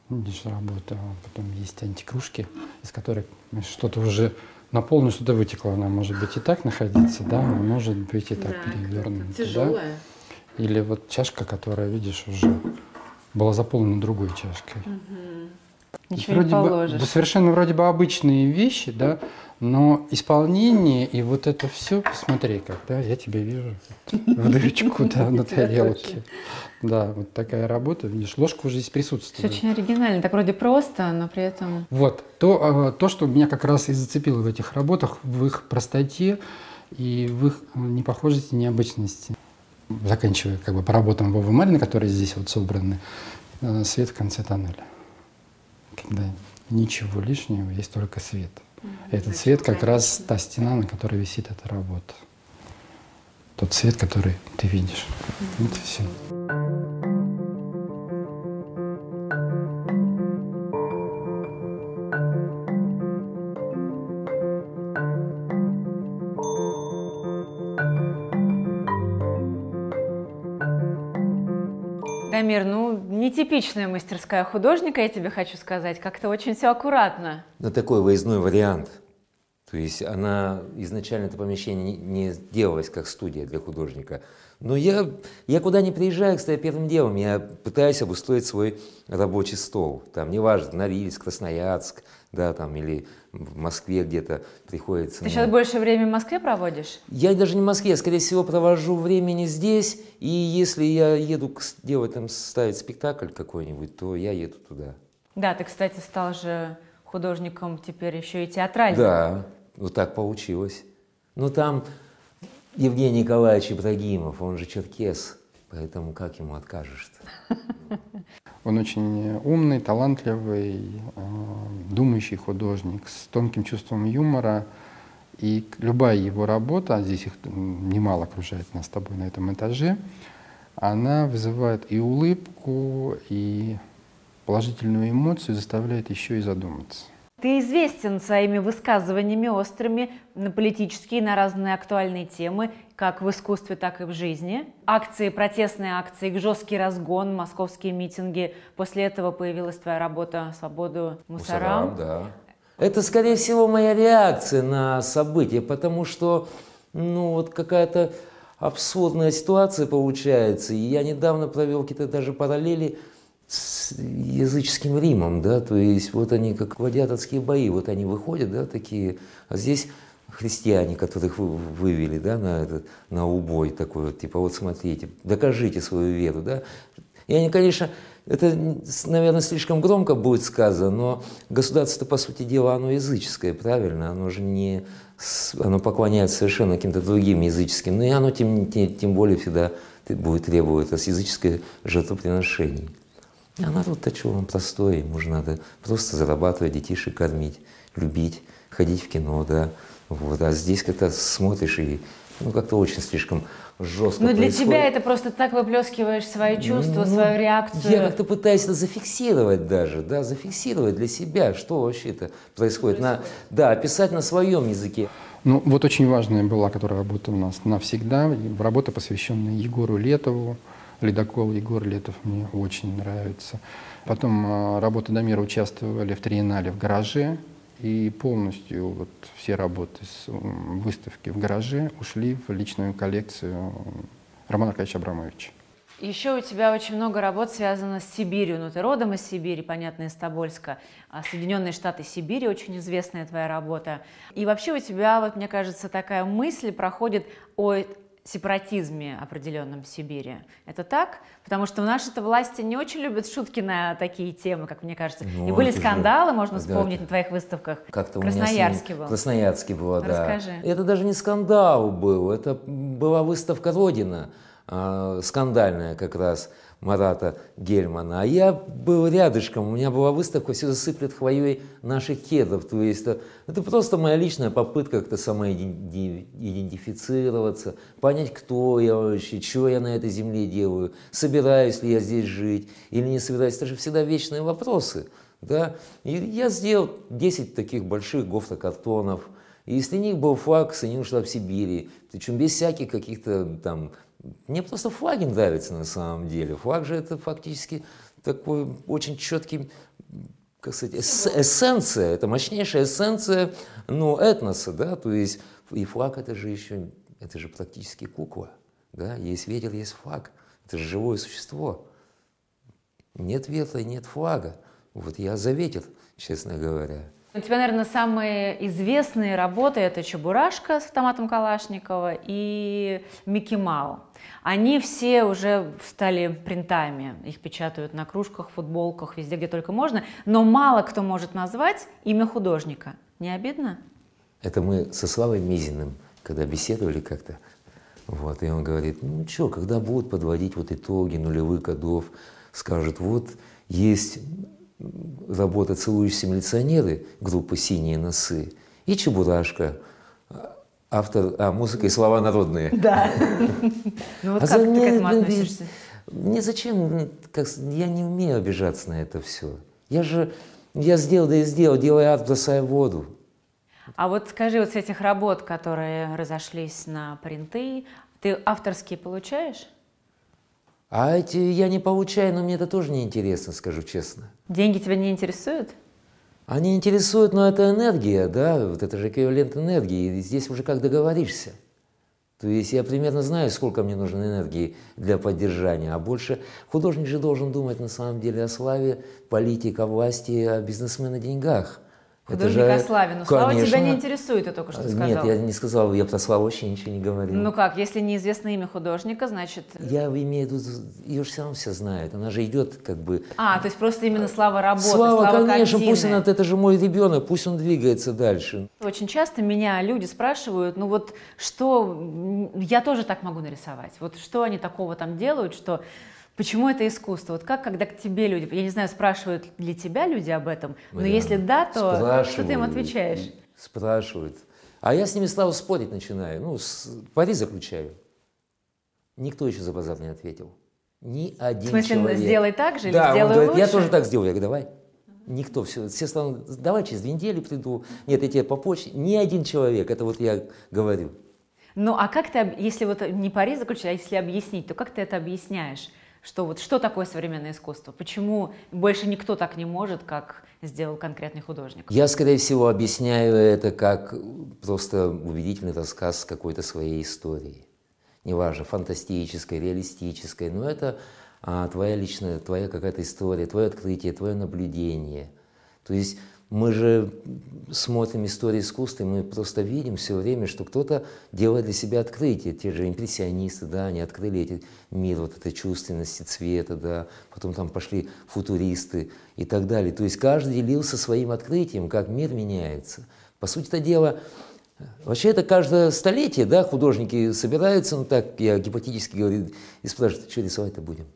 Видишь, работа, потом есть антикружки, из которых что-то уже наполнено, что-то вытекло. Она может быть и так находиться, да, она может быть и так да, перевернута. Тяжелая. Да? Или вот чашка, которая, видишь, уже была заполнена другой чашкой. Угу. Ничего вроде не положишь. Бы, совершенно вроде бы обычные вещи, да, но исполнение и вот это все, посмотри, как, да, я тебя вижу в дырочку, да, на тарелке. Да, вот такая работа, видишь, ложка уже здесь присутствует. Очень оригинально, так вроде просто, но при этом... Вот, то, то, что меня как раз и зацепило в этих работах, в их простоте и в их непохожести, необычности. Заканчивая как бы по работам Вовы Марина, которые здесь вот собраны, свет в конце тоннеля. Когда ничего лишнего, есть только свет. Mm-hmm. Этот свет как раз та стена, на которой висит эта работа. Тот свет, который ты видишь. Mm-hmm. Вот и все. Дамир, ну, нетипичная мастерская художника, я тебе хочу сказать. Как-то очень все аккуратно. Но такой выездной вариант. То есть она изначально, это помещение не делалось как студия для художника. Но я, я куда не приезжаю, кстати, первым делом я пытаюсь обустроить свой рабочий стол. Там, неважно, Норильск, Красноярск, да, там, или в Москве где-то приходится. Ты мне... сейчас больше времени в Москве проводишь? Я даже не в Москве, я, скорее всего, провожу времени здесь. И если я еду делать, там, ставить спектакль какой-нибудь, то я еду туда. Да, ты, кстати, стал же художником теперь еще и театральным. Да, вот так получилось. Ну, там... Евгений Николаевич Ибрагимов, он же черкес, поэтому как ему откажешь-то? Он очень умный, талантливый, думающий художник с тонким чувством юмора. И любая его работа, здесь их немало окружает нас с тобой на этом этаже, она вызывает и улыбку, и положительную эмоцию, заставляет еще и задуматься. Ты известен своими высказываниями острыми на политические, на разные актуальные темы, как в искусстве, так и в жизни. Акции, протестные акции, жесткий разгон, московские митинги. После этого появилась твоя работа «Свободу мусорам». Мусорам, да. Это, скорее всего, моя реакция на события, потому что, ну, вот какая-то абсурдная ситуация получается. И я недавно провел какие-то даже параллели с языческим Римом, да, то есть вот они как гладиаторские бои, вот они выходят, да, такие, а здесь христиане, которых вывели, да, на этот, на убой такой, вот, типа, вот смотрите, докажите свою веру, да. И они, конечно, это, наверное, слишком громко будет сказано, но государство-то, по сути дела, оно языческое, правильно, оно же не, оно поклоняется совершенно каким-то другим языческим, но и оно, тем, тем, тем более, всегда будет требовать от языческое жертвоприношение. А народ-то чего, он простой, ему же надо просто зарабатывать, детишек кормить, любить, ходить в кино, да. Вот. А здесь как-то смотришь и, ну, как-то очень слишком жестко происходит. Ну, для тебя это просто так выплескиваешь свои чувства, ну, свою реакцию. Я как-то пытаюсь это зафиксировать даже, да, зафиксировать для себя, что вообще-то происходит. На, да, писать на своем языке. Ну, вот очень важная была, которая работа у нас навсегда, работа, посвященная Егору Летову. Ледокол Егор Летов мне очень нравится. Потом работы Дамира участвовали в триеннале в гараже. И полностью вот все работы с выставки в гараже ушли в личную коллекцию Романа Аркадьевича Абрамовича. Еще у тебя очень много работ связано с Сибирью. Ну, ты родом из Сибири, понятно, из Тобольска. Соединенные Штаты Сибири, очень известная твоя работа. И вообще у тебя, вот, мне кажется, такая мысль проходит о... сепаратизме определенном в Сибири. Это так? Потому что наши-то власти не очень любят шутки на такие темы, как мне кажется. Ну, и были скандалы, же... можно вспомнить, да, на твоих выставках. Как-то Красноярске был. Красноярске было, да. Расскажи. Это даже не скандал был, это была выставка «Родина», скандальная как раз. Марата Гельмана. А я был рядышком, у меня была выставка «Все засыплет хвоей наших кедров». То есть это, это просто моя личная попытка как-то самоидентифицироваться, понять, кто я вообще, что я на этой земле делаю, собираюсь ли я здесь жить или не собираюсь. Это же всегда вечные вопросы. Да? И я сделал десять таких больших гофрокартонов, и среди них был флаг Соединенных Штатов Сибири, причем без всяких каких-то там... Мне просто флаги нравятся на самом деле. Флаг же это фактически такой очень четкий, как сказать, эс эссенция, это мощнейшая эссенция, ну, этноса, да, то есть, и флаг это же еще, это же практически кукла, да, есть ветер, есть флаг, это же живое существо. Нет ветра, нет флага. Вот я за ветер, честно говоря. У тебя, наверное, самые известные работы – это «Чебурашка» с автоматом Калашникова и «Микки Мау». Они все уже стали принтами, их печатают на кружках, футболках, везде, где только можно, но мало кто может назвать имя художника. Не обидно? Это мы со Славой Мизиным, когда беседовали как-то, вот, и он говорит, ну что, когда будут подводить вот итоги нулевых годов, скажут, вот есть... работа «Целующиеся милиционеры» группы «Синие носы» и «Чебурашка», автор, а, музыка и слова народные. Да. Ну вот как ты к этому относишься? Мне зачем, я не умею обижаться на это все. Я же, я сделал, да и сделал, делай ад, бросай воду. А вот скажи, вот с этих работ, которые разошлись на принты, ты авторские получаешь? А эти я не получаю, но мне это тоже не интересно, скажу честно. Деньги тебя не интересуют? Они интересуют, но это энергия, да, вот это же эквивалент энергии, и здесь уже как договоришься. То есть я примерно знаю, сколько мне нужно энергии для поддержания, а больше художник же должен думать на самом деле о славе, политике, о власти, о бизнесмене, о деньгах. Художник о славе, но слава тебя не интересует, я только что сказала. Нет, я не сказал, я про славу вообще ничего не говорил. Ну как, если неизвестно имя художника, значит... Я имею в виду, ее же все равно все знают, она же идет как бы... А, то есть просто именно слава работы, слава картины. Слава, конечно, пусть она, это же мой ребенок, пусть он двигается дальше. Очень часто меня люди спрашивают, ну вот что, я тоже так могу нарисовать, вот что они такого там делают, что... Почему это искусство? Вот как, когда к тебе люди, я не знаю, спрашивают ли тебя люди об этом, но да, если да, то что ты им отвечаешь? Спрашивают. А я с ними сразу спорить начинаю, ну, с, пари заключаю. Никто еще за базар не ответил. Ни один человек. В смысле, человек. Сделай так же, да, или сделай говорит, лучше? Я тоже так сделаю, я говорю, давай. Никто, все, все стороны, давай через две недели приду, нет, я тебе по почте. Ни один человек, это вот я говорю. Ну, а как ты, если вот не пари заключаю, а если объяснить, то как ты это объясняешь? Что, вот, что такое современное искусство? Почему больше никто так не может, как сделал конкретный художник? Я, скорее всего, объясняю это как просто убедительный рассказ какой-то своей истории. Неважно, фантастической, реалистической, но это а, твоя личная, твоя какая-то история, твое открытие, твое наблюдение. То есть мы же смотрим историю искусства, и мы просто видим все время, что кто-то делает для себя открытие. Те же импрессионисты, да, они открыли этот мир, вот этой чувственности, цвета, да, потом там пошли футуристы и так далее. То есть каждый делился своим открытием, как мир меняется. По сути-то дела, вообще это каждое столетие, да, художники собираются, ну так, я гипотетически говорю, и спрашивают, что рисовать-то будем,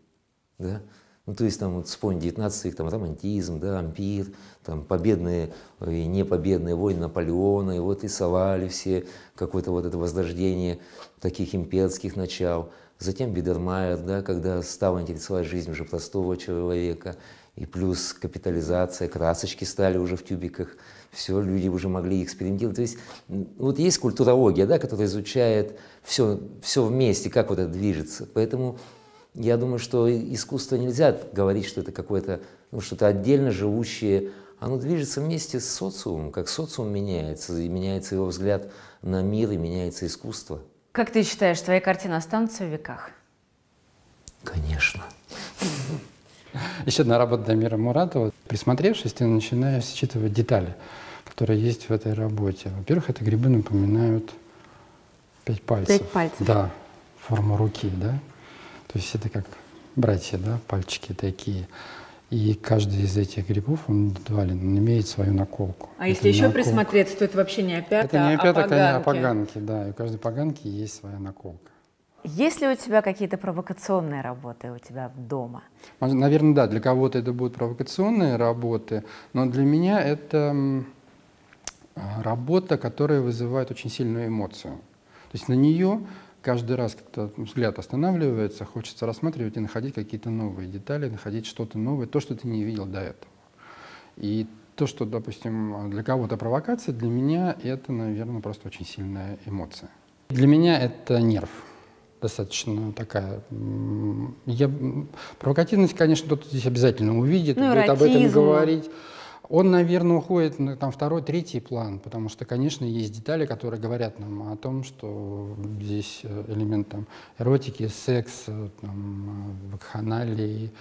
да? Ну, то есть, там, вот, вспомни, девятнадцатый век, там, романтизм, да, ампир, там, победные и непобедные войны Наполеона, и вот рисовали все какое-то вот это возрождение таких имперских начал. Затем Бидермайер, да, когда стала интересовать жизнь уже простого человека, и плюс капитализация, красочки стали уже в тюбиках, все, люди уже могли экспериментировать. То есть, вот есть культурология, да, которая изучает все, все вместе, как вот это движется, поэтому... Я думаю, что искусство нельзя говорить, что это какое-то, ну, что-то отдельно живущее. Оно движется вместе с социумом, как социум меняется, и меняется его взгляд на мир, и меняется искусство. Как ты считаешь, твои картины останутся в веках? Конечно. Еще одна работа Дамира Муратова. Присмотревшись, ты начинаешь считывать детали, которые есть в этой работе. Во-первых, это грибы напоминают пять пальцев. Пять пальцев. Да, форму руки, да. То есть это как братья, да, пальчики такие. И каждый из этих грибов, он индивидуален, он имеет свою наколку. А это если еще наколка. Присмотреться, то это вообще не опята, а поганки. Это не опята, а поганки, да. И у каждой поганки есть своя наколка. Есть ли у тебя какие-то провокационные работы у тебя дома? Наверное, да. Для кого-то это будут провокационные работы, но для меня это работа, которая вызывает очень сильную эмоцию. То есть на нее каждый раз как-то взгляд останавливается, хочется рассматривать и находить какие-то новые детали, находить что-то новое, то, что ты не видел до этого. И то, что, допустим, для кого-то провокация, для меня это, наверное, просто очень сильная эмоция. Для меня это нерв. Достаточно такая. Я... Провокативность, конечно, кто-то здесь обязательно увидит, ну, будет об этом говорить. Он, наверное, уходит на там, второй, третий план, потому что, конечно, есть детали, которые говорят нам о том, что здесь элемент там, эротики, секса, вакханалии,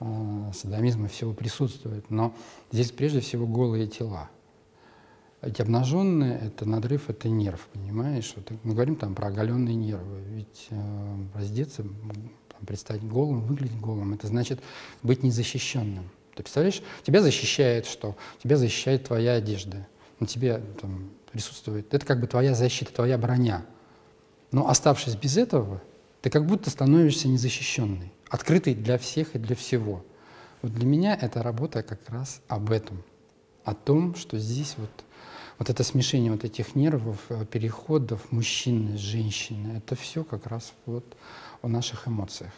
э, садомизма всего присутствует. Но здесь прежде всего голые тела. Эти обнаженные — это надрыв, это нерв, понимаешь? Вот мы говорим там про оголенные нервы, ведь э, раздеться, там, предстать голым, выглядеть голым — это значит быть незащищенным. Ты представляешь, тебя защищает что? Тебя защищает твоя одежда, на тебе там, присутствует. Это как бы твоя защита, твоя броня. Но оставшись без этого, ты как будто становишься незащищенной, открытой для всех и для всего. Вот для меня эта работа как раз об этом, о том, что здесь вот... Вот это смешение вот этих нервов, переходов мужчины, женщины, это все как раз вот о наших эмоциях.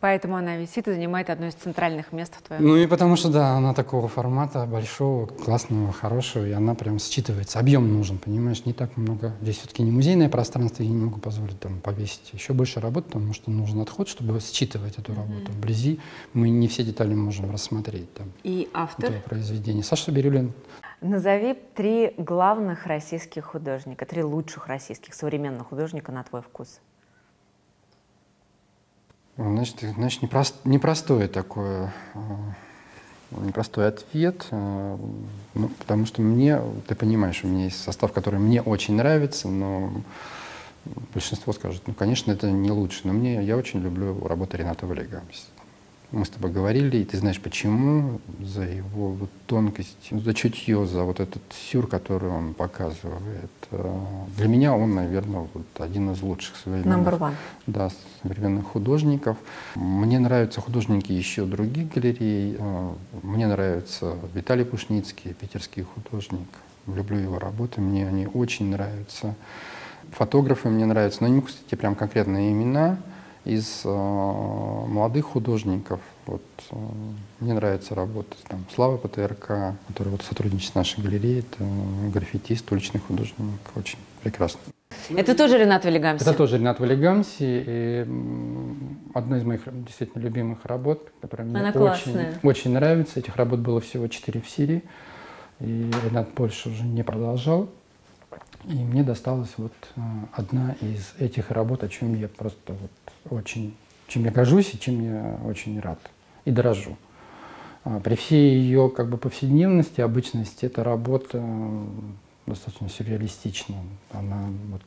Поэтому она висит и занимает одно из центральных мест в твоем... Ну и потому что, да, она такого формата, большого, классного, хорошего, и она прям считывается. Объем нужен, понимаешь, не так много. Здесь все-таки не музейное пространство, я не могу позволить там повесить еще больше работ, потому что нужен отход, чтобы считывать эту работу. Mm-hmm. Вблизи мы не все детали можем рассмотреть. Там, и автор? Этого произведения. Саша Бирюлин. Назови три главных российских художника, три лучших российских современных художника на твой вкус. Значит, значит непрост, непростой такой, непростой ответ, ну, потому что мне, ты понимаешь, у меня есть состав, который мне очень нравится, но большинство скажет, ну, конечно, это не лучше, но мне, я очень люблю работу Рената Валигамси. Мы с тобой говорили, и ты знаешь почему, за его вот тонкость, за чутье, за вот этот сюр, который он показывает. Для меня он, наверное, вот один из лучших современных, да, современных художников. Мне нравятся художники еще других галерей. Мне нравится Виталий Пушницкий, питерский художник. Люблю его работы, мне они очень нравятся. Фотографы мне нравятся, но не могу, кстати, прям конкретные имена. Из э, молодых художников вот, э, мне нравится работа там, Слава Патерка, который вот, сотрудничает с нашей галереей, это э, граффитист, уличный художник, очень прекрасно. Это тоже Ренат Волигамси? Это тоже Ренат Волигамси. И одна из моих действительно любимых работ, которая мне очень, очень нравится. Этих работ было всего четыре в Сирии, и Ренат больше уже не продолжал. И мне досталась вот одна из этих работ, о чем я просто вот очень, чем я горжусь и чем я очень рад и дорожу. При всей ее как бы повседневности, обычности, эта работа достаточно сюрреалистична. Она вот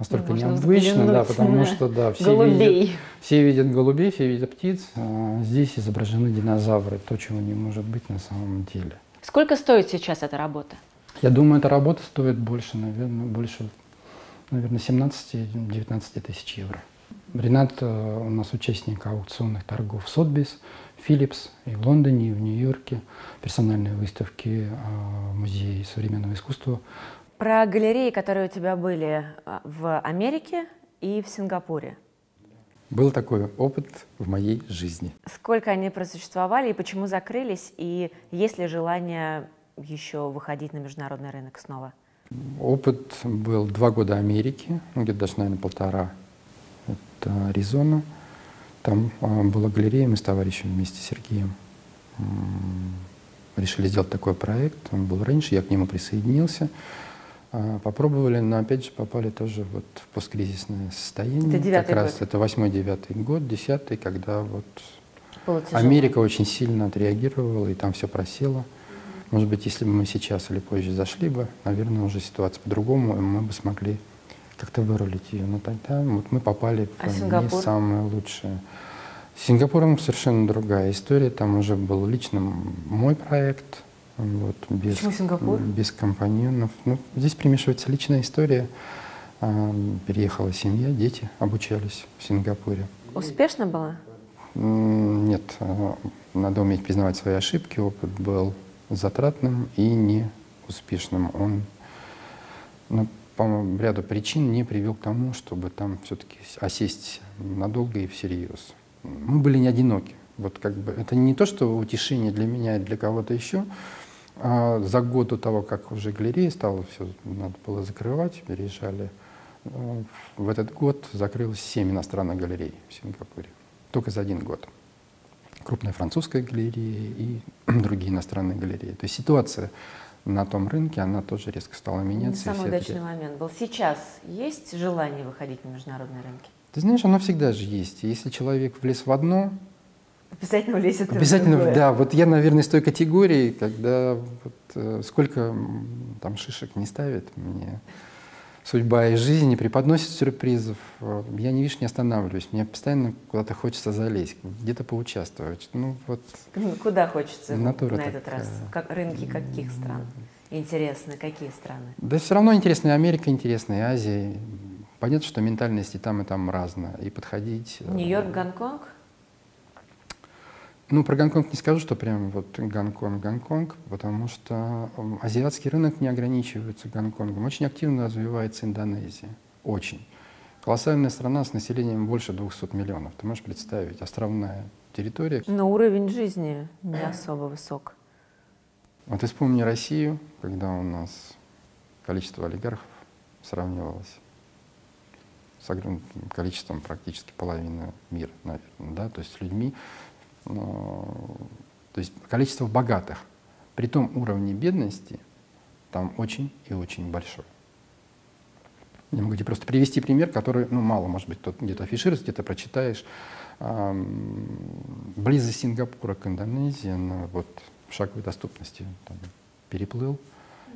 настолько можно необычна, да, потому что да, все, видят, все видят голубей, все видят птиц. А здесь изображены динозавры, то, чего не может быть на самом деле. Сколько стоит сейчас эта работа? Я думаю, эта работа стоит больше, наверное, больше, наверное, семнадцати-девятнадцати тысяч евро. Ренат у нас участник аукционных торгов Сотбис, Филлипс и в Лондоне, и в Нью-Йорке, персональные выставки музея современного искусства. Про галереи, которые у тебя были в Америке и в Сингапуре. Был такой опыт в моей жизни. Сколько они просуществовали и почему закрылись, и есть ли желание еще выходить на международный рынок снова? Опыт был два года Америки, ну, где-то даже, наверное, полтора. Это Аризона. Там а, была галерея, мы с товарищем вместе, с Сергеем, м-м, решили сделать такой проект. Он был раньше, я к нему присоединился. А, попробовали, но опять же попали тоже вот в посткризисное состояние. Это как раз год. Это восьмой-девятый год, десятый, когда вот Америка очень сильно отреагировала, и там все просело. Может быть, если бы мы сейчас или позже зашли бы, наверное, уже ситуация по-другому, и мы бы смогли как-то вырулить ее. Но тогда вот мы попали а в не самое лучшее. С Сингапуром совершенно другая история. Там уже был лично мой проект. Вот, без, Почему Сингапур? Без компаньонов. Ну, здесь примешивается личная история Переехала семья, дети обучались в Сингапуре. Успешно было? Нет. Надо уметь признавать свои ошибки. Опыт был затратным и неуспешным. Он, ну, по ряду причин не привел к тому, чтобы там все-таки осесть надолго и всерьез. Мы были не одиноки. Вот как бы, это не то, что утешение для меня и для кого-то еще. А за год до того, как уже галерея стала, все надо было закрывать, переезжали. В этот год закрылось семь иностранных галерей в Сингапуре. Только за один год. Крупная французская галерея и другие иностранные галереи. То есть ситуация на том рынке, она тоже резко стала меняться. Не самый удачный момент был. Сейчас есть желание выходить на международные рынки? Ты знаешь, оно всегда же есть. Если человек влез в одно... Обязательно влезет в другое. Обязательно, да. Вот я, наверное, из той категории, когда вот, э, сколько там шишек не ставит мне... Судьба и жизнь не преподносит сюрпризов. Я не вижу, не останавливаюсь. Мне постоянно куда-то хочется залезть, где-то поучаствовать. Ну, вот. Куда хочется на этот так... раз? Как, рынки каких стран? Интересно, какие страны? Да все равно интересно и Америка, интересно и Азия. Понятно, что ментальность и там, и там разная. И подходить... Нью-Йорк, Гонконг? Ну, про Гонконг не скажу, что прям вот Гонконг, Гонконг, потому что азиатский рынок не ограничивается Гонконгом. Очень активно развивается Индонезия. Очень. Колоссальная страна с населением больше двухсот миллионов. Ты можешь представить, островная территория. Но уровень жизни не особо высок. Вот и вспомни Россию, когда у нас количество олигархов сравнивалось с огромным количеством, практически половины мира, наверное, да, то есть с людьми. То есть количество богатых, при том уровне бедности там очень и очень большой. Я могу тебе просто привести пример, который, ну, мало, может быть, кто-то где-то афишируется, где-то прочитаешь. Близость Сингапура к Индонезии, она вот в шаговой доступности там, переплыл,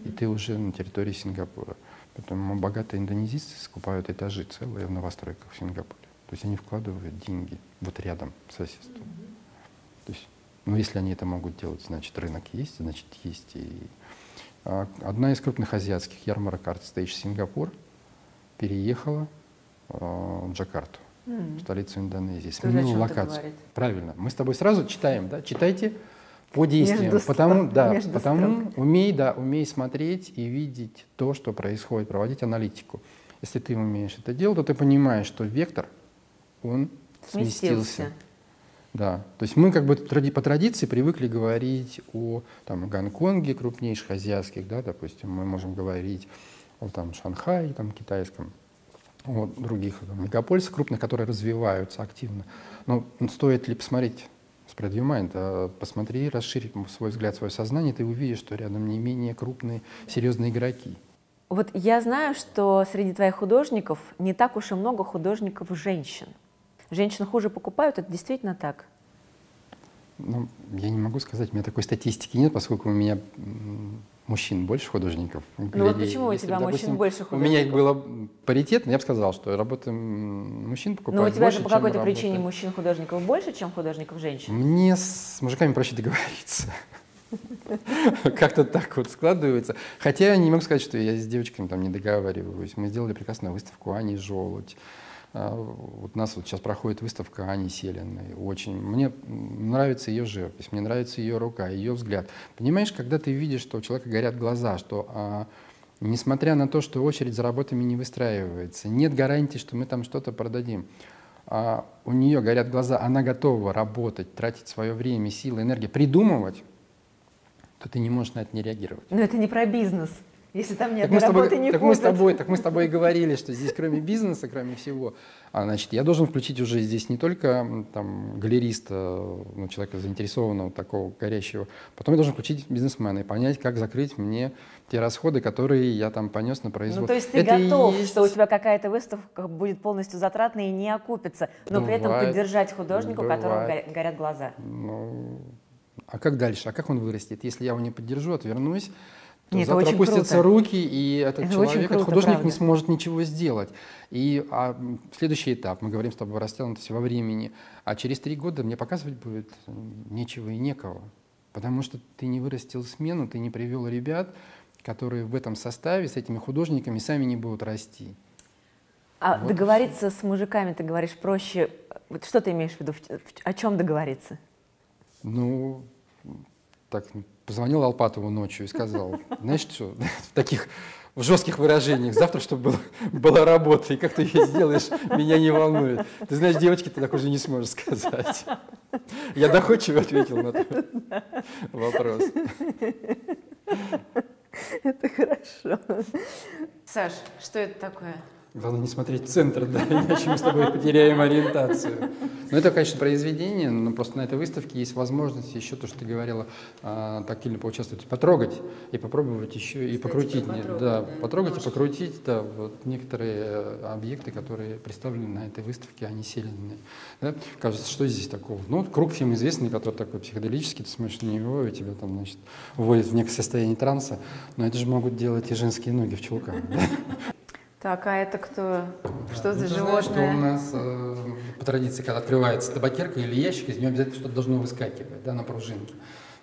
и ты уже на территории Сингапура. Поэтому богатые индонезийцы скупают этажи целые в новостройках в Сингапуре. То есть они вкладывают деньги вот рядом с соседством. То есть, ну, если они это могут делать, значит, рынок есть, значит, есть. И, а, одна из крупных азиатских ярмарок ArtSea Сингапур переехала а, в Джакарту, mm-hmm. столицу Индонезии. Сменила локацию. Правильно. Мы с тобой сразу читаем, да? Читайте по действиям. Между потому строк. Да, Между потому умей, да, умей смотреть и видеть то, что происходит, проводить аналитику. Если ты умеешь это делать, то ты понимаешь, что вектор, он сместился. сместился. Да, то есть мы как бы по традиции привыкли говорить о там, Гонконге, крупнейших азиатских, да, допустим, мы можем говорить о там, Шанхае, там, китайском, о других там, мегаполисах крупных, которые развиваются активно. Но стоит ли посмотреть, spread your mind, а посмотри, расширь свой взгляд, свое сознание, ты увидишь, что рядом не менее крупные, серьезные игроки. Вот я знаю, что среди твоих художников не так уж и много художников-женщин. Женщины хуже покупают, это действительно так? Ну, я не могу сказать, у меня такой статистики нет, поскольку у меня мужчин больше художников. Ну вот почему если, у тебя допустим, мужчин больше художников? У меня их было паритетно, я бы сказал, что работы мужчин покупают больше, чем работы. Но у тебя больше, же по какой-то причине мужчин-художников больше, чем художников-женщин? Мне с мужиками проще договориться. Как-то так вот складывается. Хотя я не могу сказать, что я с девочками там не договариваюсь. Мы сделали прекрасную выставку «Ани Желудь». Вот у нас вот сейчас проходит выставка Ани Селиной. Очень. Мне нравится ее живопись, мне нравится ее рука, ее взгляд. Понимаешь, когда ты видишь, что у человека горят глаза, что а, несмотря на то, что очередь за работами не выстраивается, нет гарантии, что мы там что-то продадим. А, у нее горят глаза, она готова работать, тратить свое время, силы, энергию, придумывать, то ты не можешь на это не реагировать. Но это не про бизнес. Если там нет так работы, тобой, не так мы, с тобой, так мы с тобой и говорили, что здесь кроме бизнеса, кроме всего, а, значит, я должен включить уже здесь не только там, галериста, ну, человека заинтересованного, такого горящего, потом я должен включить бизнесмена и понять, как закрыть мне те расходы, которые я там понес на производство. Ну, то есть ты это готов, есть... что у тебя какая-то выставка будет полностью затратной и не окупится, но бывает, при этом поддержать художника, у которого горят глаза. Ну, а как дальше? А как он вырастет? Если я его не поддержу, отвернусь, то нет, завтра опустятся круто. Руки, и этот это человек, круто, этот художник правда. Не сможет ничего сделать. И а, следующий этап, мы говорим с тобой растянутость во времени, а через три года мне показывать будет нечего и некого, потому что ты не вырастил смену, ты не привел ребят, которые в этом составе с этими художниками сами не будут расти. А вот договориться с мужиками, ты говоришь, проще. Вот что ты имеешь в виду? О чем договориться? Ну, так, позвонил Алпатову ночью и сказал, знаешь что, в таких в жестких выражениях, завтра, чтобы была работа, и как ты ее сделаешь, меня не волнует. Ты знаешь, девочки, ты так уже не сможешь сказать. Я доходчиво ответил на этот вопрос. Это хорошо. Саш, что это такое? Главное не смотреть центр, да, иначе мы с тобой потеряем ориентацию. Ну, это, конечно, произведение, но просто на этой выставке есть возможность еще то, что ты говорила, а, тактильно поучаствовать, потрогать и попробовать еще, и кстати, покрутить. Потрогать, да, да, потрогать и покрутить, да, вот некоторые объекты, которые представлены на этой выставке, они селенные. Да? Кажется, что здесь такого? Ну, круг всем известный, который такой психоделический, ты смотришь на него, и тебя там, значит, вводят в некое состояние транса, но это же могут делать и женские ноги в чулках. Так, а это кто? Что да, за животное? Знаешь, что у нас э, по традиции, когда открывается табакерка или ящик, из нее обязательно что-то должно выскакивать, да, на пружинке.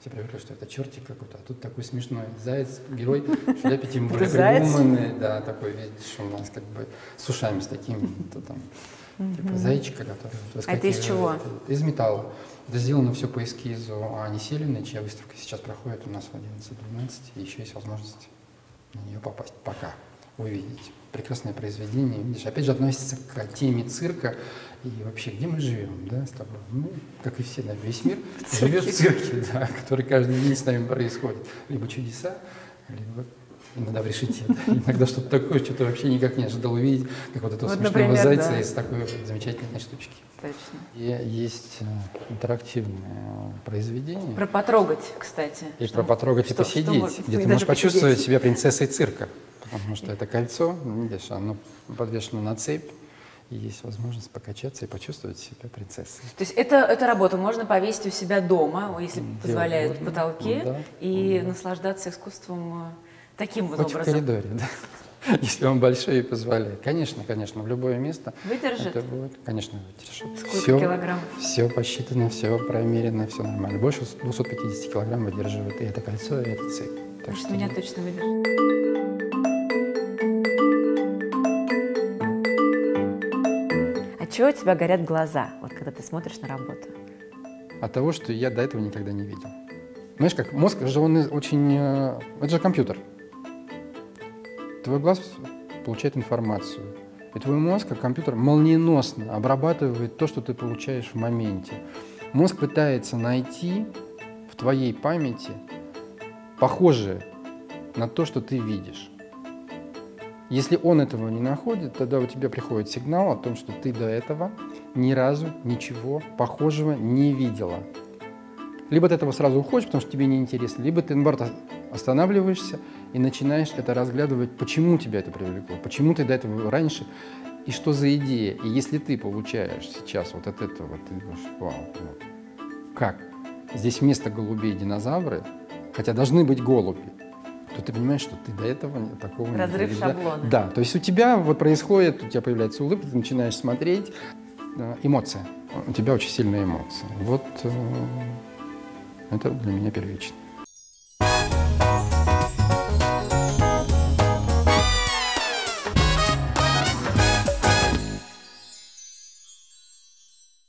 Все привыкли, что это чертик какой-то, а тут такой смешной заяц, герой, шляпе тем более придуманный, да, такой, видишь, у нас как бы с ушами, с таким, то там, типа зайчика, который выскакивает. А это из чего? Из металла. Это сделано все по эскизу Ани Селиной, чья выставка сейчас проходит у нас в одиннадцать двенадцать, и еще есть возможность на нее попасть пока. Увидеть. Прекрасное произведение. Видишь, опять же, относится к теме цирка и вообще, где мы живем, да, с тобой. Ну, как и все, на весь мир живет в цирке, да, который каждый день с нами происходит. Либо чудеса, либо иногда в решете. Да, иногда что-то такое, что ты вообще никак не ожидал увидеть, как вот этого вот, смешного, например, зайца, да, из такой вот замечательной штучки. Точно. И есть интерактивное произведение. Про потрогать, кстати. И что? Про потрогать, что, и посидеть, что, где ты можешь почувствовать посидеть себя принцессой цирка. Потому что это кольцо, видишь, оно подвешено на цепь, и есть возможность покачаться и почувствовать себя принцессой. То есть это, эту работу можно повесить у себя дома, если делать позволяют можно, потолки, да, и да, наслаждаться искусством таким вот хоть образом. В коридоре, да, если он большой и позволяет. Конечно, конечно, в любое место. Выдержит? Это будет, конечно, выдержит. Сколько все, килограмм? Все посчитано, все промерено, все нормально. Больше двести пятьдесят килограмм выдерживает и это кольцо, и эта цепь. Так что меня точно выдержит. Чего у тебя горят глаза, вот когда ты смотришь на работу? От того, что я до этого никогда не видел. Знаешь, как мозг же он очень... Это же компьютер. Твой глаз получает информацию. И твой мозг, как компьютер, молниеносно обрабатывает то, что ты получаешь в моменте. Мозг пытается найти в твоей памяти похожее на то, что ты видишь. Если он этого не находит, тогда у тебя приходит сигнал о том, что ты до этого ни разу ничего похожего не видела. Либо ты этого сразу уходишь, потому что тебе неинтересно, либо ты, наоборот, останавливаешься и начинаешь это разглядывать, почему тебя это привлекло, почему ты до этого раньше, и что за идея. И если ты получаешь сейчас вот от этого, ты думаешь, вау, как? Здесь вместо голубей динозавры, хотя должны быть голуби, то ты понимаешь, что ты до этого такого разрыв не делаешь. Разрыв шаблона. Да, то есть у тебя вот происходит, у тебя появляется улыбка, ты начинаешь смотреть, эмоция, у тебя очень сильная эмоция. Вот это для меня первично.